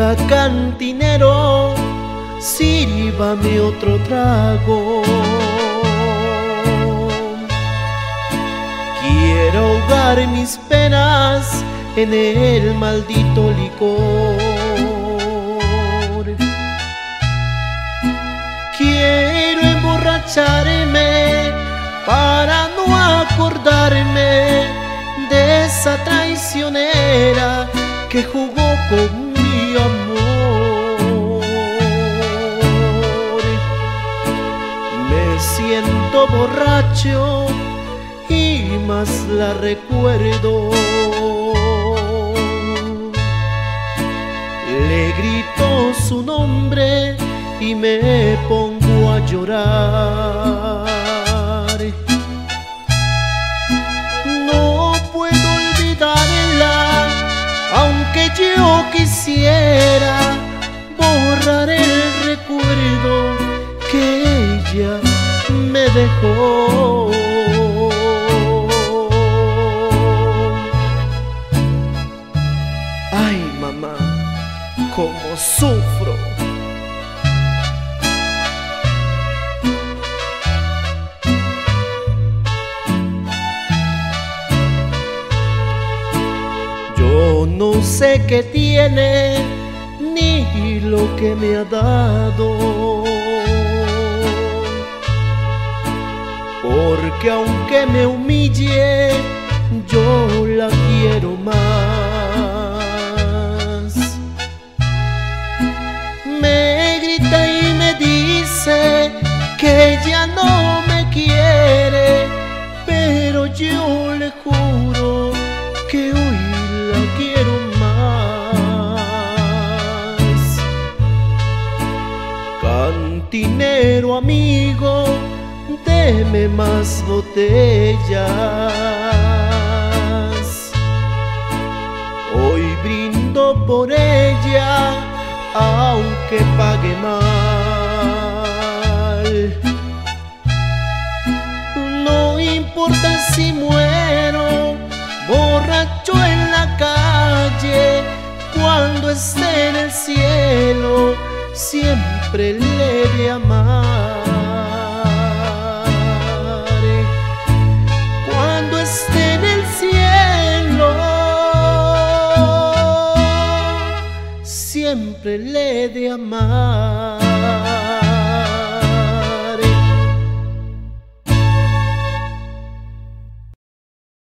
Oiga, cantinero, sírvame otro trago. Quiero ahogar mis penas en el maldito licor. Quiero emborracharme para no acordarme de esa traicionera que jugó con mi amor. Me siento borracho y más la recuerdo. Le grito su nombre y me pongo a llorar. No puedo olvidarla, aunque yo quisiera borrar el recuerdo que ella me dejó. Ay, mamá, cómo sufro. Yo no sé qué tiene ni lo que me ha dado, porque aunque me humille, yo la quiero más. Me grita y me dice que ya no me quiere, pero yo le juro que hoy la quiero más. Cantinero amigo, deme más botellas. Hoy brindo por ella, aunque pague mal. No importa si muero borracho en la calle, cuando esté en el cielo siempre le he de amar. Siempre le he de amar.